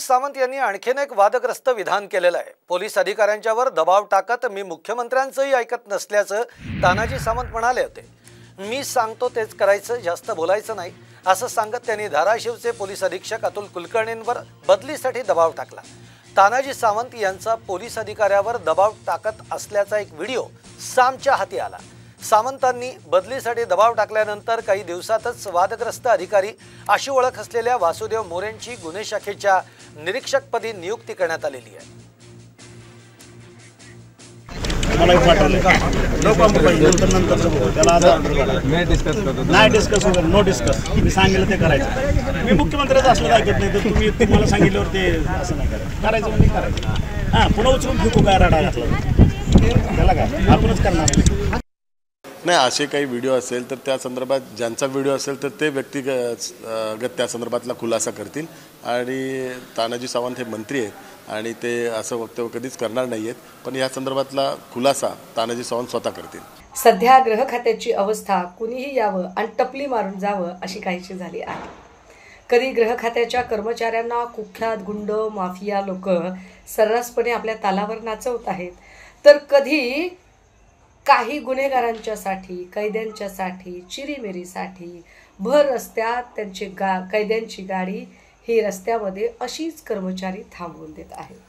सावंत यांनी आणखीन एक वादग्रस्त विधान केलेलं आहे। पोलीस अधिकाऱ्यांच्यावर दबाव टाकत मी मुख्यमंत्र्यांचंही ऐकत नसल्याचं तानाजी सावंत म्हणाले होते। मी सांगतो तेच करायचं, जास्त बोलायचं नाही असं सांगत त्यांनी धाराशिवचे पोलीस अधीक्षक अतुल कुलकर्णींवर बदलीसाठी दबाव टाकला। तानाजी सावंत यांचा पोलीस अधिकाऱ्यावर दबाव टाकत असल्याचा एक व्हिडिओ सामच्या हाती आला। सावंतांनी बदलीसाठी दबाव टाकल्यानंतर काही दिवसातच वादग्रस्त अधिकारी अशी ओळख असलेल्या वासुदेव मोरेंची गुन्हे शाखेच्या निरीक्षकपदी नियुक्ती करण्यात आलेली आहे। नाही असे काही व्हिडिओ असेल तर त्या संदर्भात ज्यांचा व्हिडिओ असेल तर ते व्यक्तिगत त्या संदर्भातला खुलासा करतील। आणि तानाजी सावंत हे मंत्री आहेत आणि ते असं वक्तव्य कधीच करणार नाहीत, पण या संदर्भातला खुलासा तानाजी सावंत स्वतः करतील। सध्या गृह खात्याची अवस्था कुणीही यावं आणि टपली मारून जावं अशी काहीशी झाली आहे। कधी गृह खात्याच्या कर्मचाऱ्यांना कुख्यात गुंड माफिया लोक सर्रासपणे आपल्या तालावर नाचवत आहेत, तर कधी काही गुन्हेगारांच्यासाठी कैद्यांच्यासाठी चिरीमिरीसाठी भर रस्त्यात त्यांची कैद्यांची गाडी ही रस्त्यामध्ये अशीच कर्मचारी थांबवून देत आहेत।